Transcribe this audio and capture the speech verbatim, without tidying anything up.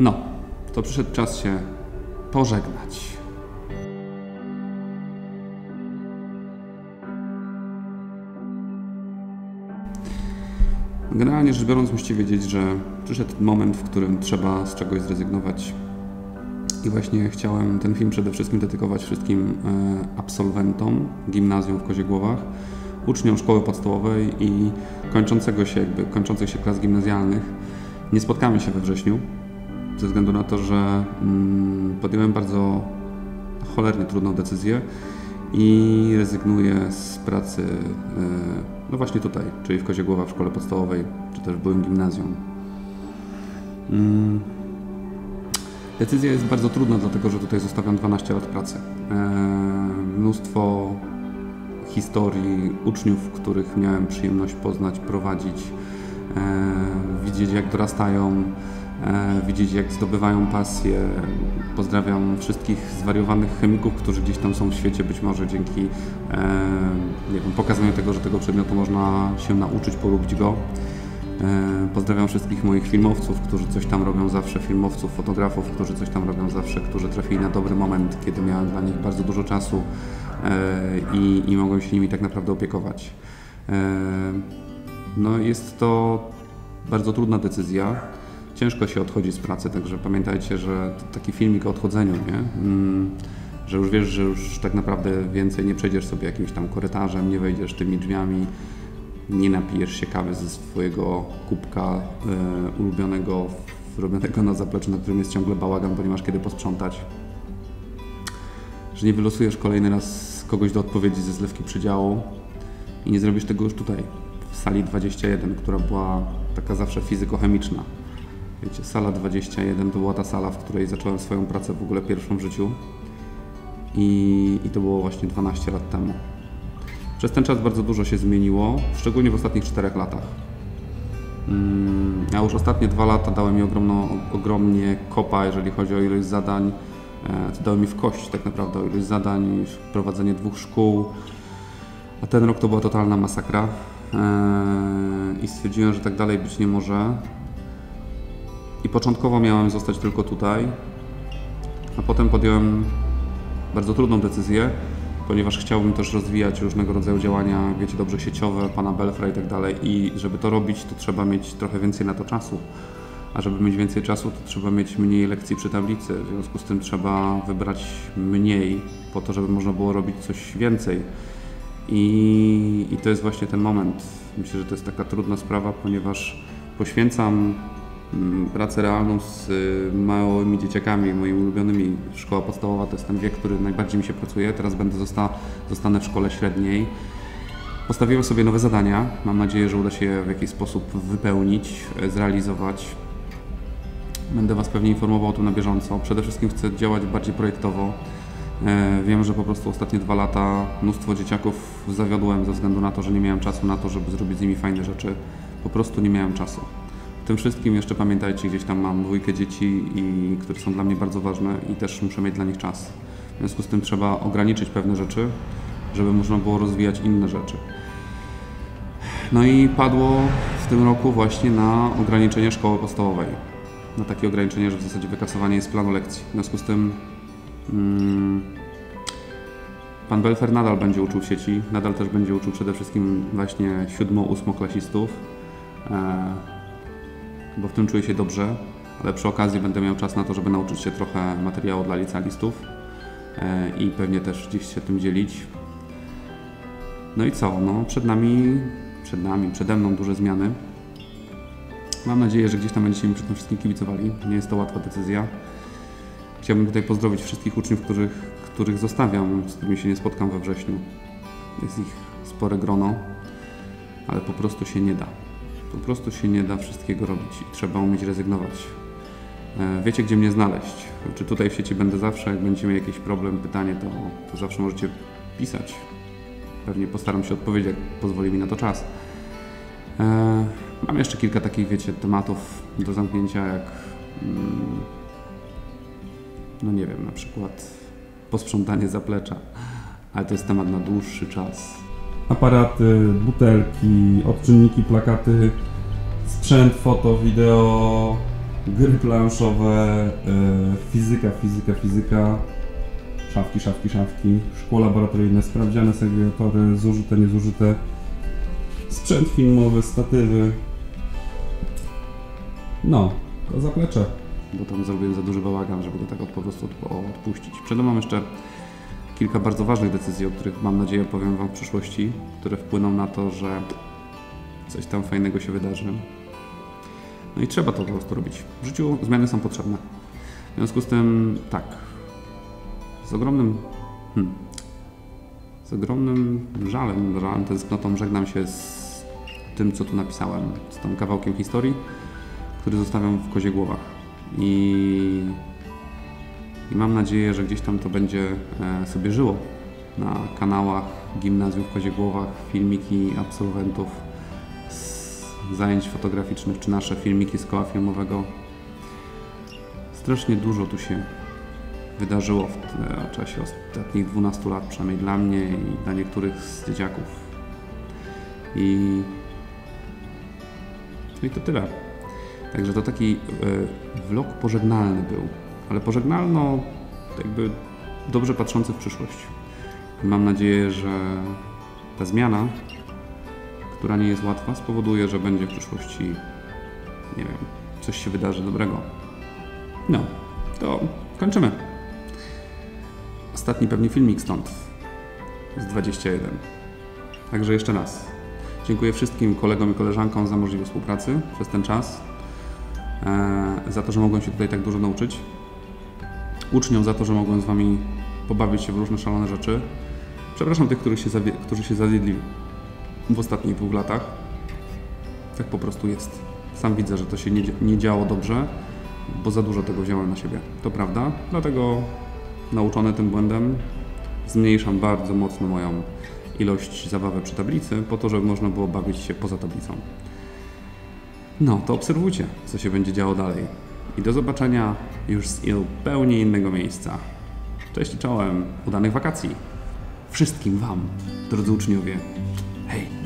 No, to przyszedł czas się pożegnać. Generalnie rzecz biorąc, musicie wiedzieć, że przyszedł moment, w którym trzeba z czegoś zrezygnować. I właśnie chciałem ten film przede wszystkim dedykować wszystkim absolwentom gimnazjum w Koziegłowach, uczniom szkoły podstawowej i kończącego się, jakby, kończących się klas gimnazjalnych. Nie spotkamy się we wrześniu, ze względu na to, że mm, podjąłem bardzo cholernie trudną decyzję i rezygnuję z pracy, yy, no właśnie tutaj, czyli w Koziegłowach w szkole podstawowej, czy też w byłym gimnazjum. Decyzja jest bardzo trudna, dlatego że tutaj zostawiam dwanaście lat pracy. Mnóstwo historii uczniów, których miałem przyjemność poznać, prowadzić, widzieć jak dorastają, widzieć jak zdobywają pasję. Pozdrawiam wszystkich zwariowanych chemików, którzy gdzieś tam są w świecie, być może dzięki nie wiem, pokazaniu tego, że tego przedmiotu można się nauczyć, polubić go. Pozdrawiam wszystkich moich filmowców, którzy coś tam robią zawsze, filmowców, fotografów, którzy coś tam robią zawsze, którzy trafili na dobry moment, kiedy miałem dla nich bardzo dużo czasu i, i mogłem się nimi tak naprawdę opiekować. No jest to bardzo trudna decyzja. Ciężko się odchodzi z pracy, także pamiętajcie, że taki filmik o odchodzeniu, nie? Mm, że już wiesz, że już tak naprawdę więcej nie przejdziesz sobie jakimś tam korytarzem, nie wejdziesz tymi drzwiami, nie napijesz się kawy ze swojego kubka yy, ulubionego, robionego na zapleczu, na którym jest ciągle bałagan, bo nie masz kiedy posprzątać, że nie wylosujesz kolejny raz kogoś do odpowiedzi ze zlewki przydziału i nie zrobisz tego już tutaj, w sali dwadzieścia jeden, która była taka zawsze fizykochemiczna. Wiecie, sala dwadzieścia jeden to była ta sala, w której zacząłem swoją pracę w ogóle pierwszą w życiu i, i to było właśnie dwanaście lat temu. Przez ten czas bardzo dużo się zmieniło, szczególnie w ostatnich czterech latach. A już ostatnie dwa lata dały mi ogromno, ogromnie kopa, jeżeli chodzi o ilość zadań. To dały mi w kość tak naprawdę o ilość zadań, prowadzenie dwóch szkół. A ten rok to była totalna masakra i stwierdziłem, że tak dalej być nie może. I początkowo miałem zostać tylko tutaj, a potem podjąłem bardzo trudną decyzję, ponieważ chciałbym też rozwijać różnego rodzaju działania, wiecie dobrze, sieciowe, Pana Belfra i tak dalej. I żeby to robić, to trzeba mieć trochę więcej na to czasu. A żeby mieć więcej czasu, to trzeba mieć mniej lekcji przy tablicy. W związku z tym trzeba wybrać mniej, po to, żeby można było robić coś więcej. I, i to jest właśnie ten moment. Myślę, że to jest taka trudna sprawa, ponieważ poświęcam pracę realną z małymi dzieciakami, moimi ulubionymi. Szkoła podstawowa to jest ten wiek, który najbardziej mi się pracuje. Teraz będę zosta zostanę w szkole średniej. Postawiłem sobie nowe zadania. Mam nadzieję, że uda się je w jakiś sposób wypełnić, zrealizować. Będę Was pewnie informował o tym na bieżąco. Przede wszystkim chcę działać bardziej projektowo. Wiem, że po prostu ostatnie dwa lata mnóstwo dzieciaków zawiodłem ze względu na to, że nie miałem czasu na to, żeby zrobić z nimi fajne rzeczy. Po prostu nie miałem czasu. Tym wszystkim jeszcze pamiętajcie, gdzieś tam mam dwójkę dzieci, i, które są dla mnie bardzo ważne i też muszę mieć dla nich czas. W związku z tym trzeba ograniczyć pewne rzeczy, żeby można było rozwijać inne rzeczy. No i padło w tym roku właśnie na ograniczenie szkoły podstawowej. Na takie ograniczenie, że w zasadzie wykasowanie jest planu lekcji. W związku z tym hmm, Pan Belfer nadal będzie uczył w sieci, nadal też będzie uczył przede wszystkim właśnie siódmo-ósmoklasistów. E bo w tym czuję się dobrze, ale przy okazji będę miał czas na to, żeby nauczyć się trochę materiału dla licealistów i pewnie też gdzieś się tym dzielić. No i co? No, przed nami, przed nami, przede mną duże zmiany. Mam nadzieję, że gdzieś tam będziecie mi przy tym wszystkim kibicowali. Nie jest to łatwa decyzja. Chciałbym tutaj pozdrowić wszystkich uczniów, których, których zostawiam, z którymi się nie spotkam we wrześniu. Jest ich spore grono, ale po prostu się nie da. Po prostu się nie da wszystkiego robić i trzeba umieć rezygnować. Wiecie, gdzie mnie znaleźć. Czy tutaj w sieci będę zawsze, jak będziecie mieli jakiś problem, pytanie, to, to zawsze możecie pisać. Pewnie postaram się odpowiedzieć, jak pozwoli mi na to czas. Mam jeszcze kilka takich, wiecie, tematów do zamknięcia, jak no nie wiem, na przykład posprzątanie zaplecza, ale to jest temat na dłuższy czas. Aparaty, butelki, odczynniki, plakaty, sprzęt, foto, wideo, gry planszowe, fizyka, fizyka, fizyka, szafki, szafki, szafki, szkło laboratoryjne, sprawdziane segregatory, zużyte, niezużyte, sprzęt filmowy, statywy. No, to zaplecze. Bo tam zrobiłem za duży bałagan, żeby go tak po prostu odpuścić. Przede mną jeszcze kilka bardzo ważnych decyzji, o których mam nadzieję opowiem Wam w przyszłości, które wpłyną na to, że coś tam fajnego się wydarzy. No i trzeba to po prostu robić. W życiu zmiany są potrzebne. W związku z tym, tak, z ogromnym, hmm, z ogromnym żalem, żalem, tęsknotą żegnam się z tym, co tu napisałem, z tym kawałkiem historii, który zostawiam w Koziegłowach. I, i mam nadzieję, że gdzieś tam to będzie e, sobie żyło na kanałach Gimnazjów w Koziegłowach, filmiki absolwentów z zajęć fotograficznych, czy nasze filmiki z koła filmowego. Strasznie dużo tu się wydarzyło w te, czasie ostatnich dwunastu lat, przynajmniej dla mnie i dla niektórych z dzieciaków. I, i to tyle. Także to taki y, vlog pożegnalny był, ale pożegnalno jakby dobrze patrzący w przyszłość. Mam nadzieję, że ta zmiana, która nie jest łatwa, spowoduje, że będzie w przyszłości, nie wiem, coś się wydarzy dobrego. No, to kończymy. Ostatni pewnie filmik stąd, z dwudziestu jeden. Także jeszcze raz. Dziękuję wszystkim kolegom i koleżankom za możliwość współpracy przez ten czas. Za to, że mogłem się tutaj tak dużo nauczyć. Uczniom za to, że mogłem z Wami pobawić się w różne szalone rzeczy. Przepraszam tych, którzy się, którzy się zawiedli w ostatnich dwóch latach. Tak po prostu jest. Sam widzę, że to się nie, nie działo dobrze, bo za dużo tego wziąłem na siebie. To prawda, dlatego nauczony tym błędem zmniejszam bardzo mocno moją ilość zabawy przy tablicy, po to, żeby można było bawić się poza tablicą. No, to obserwujcie, co się będzie działo dalej. I do zobaczenia już z zupełnie innego miejsca. Cześć i czołem, udanych wakacji. Wszystkim Wam, drodzy uczniowie. Hej!